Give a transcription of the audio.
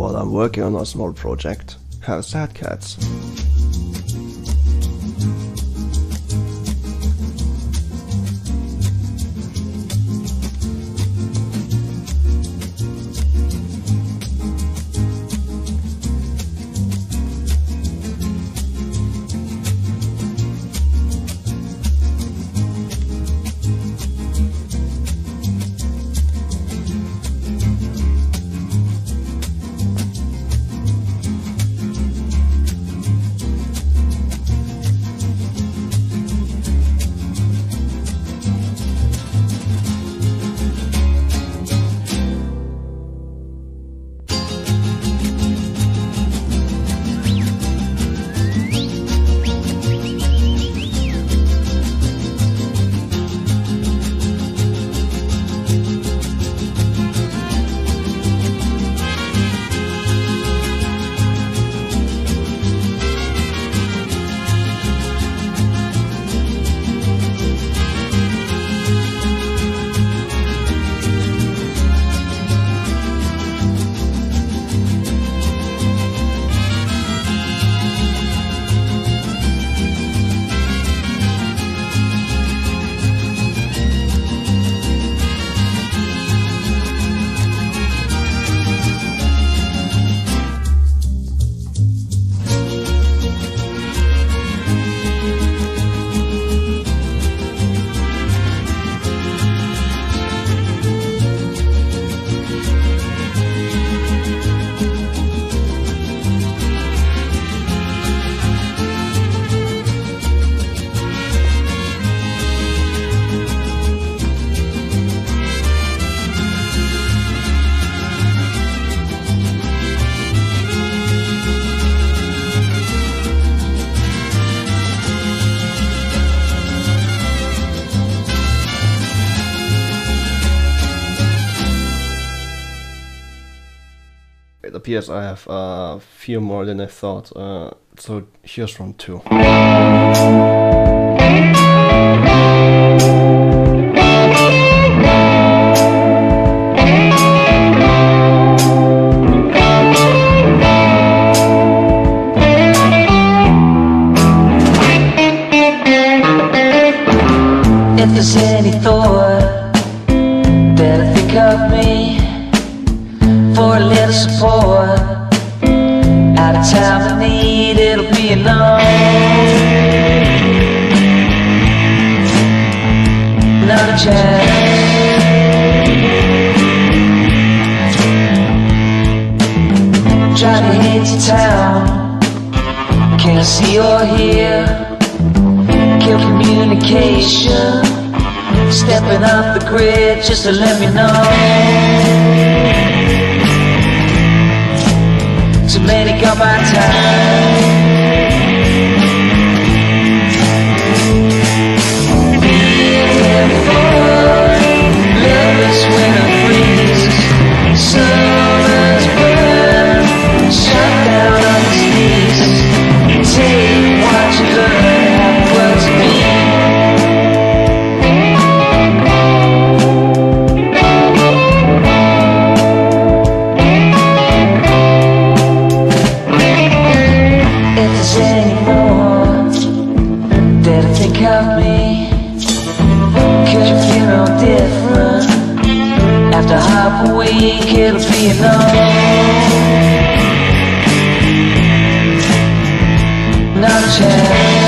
while I'm working on a small project. Have sad cats. It appears I have a few more than I thought, so here's round 2. If there's any thought that I think of me, for a little support, out of time I need, it'll be enough. Not a chance. Trying to hit to town, can't see or hear, kill communication, stepping off the grid just to let me know. Too many got my time. Even before love is when it freezes, summer's burn, shut down on its knees. Take what you learn, have what you it'll be enough. Not a chance.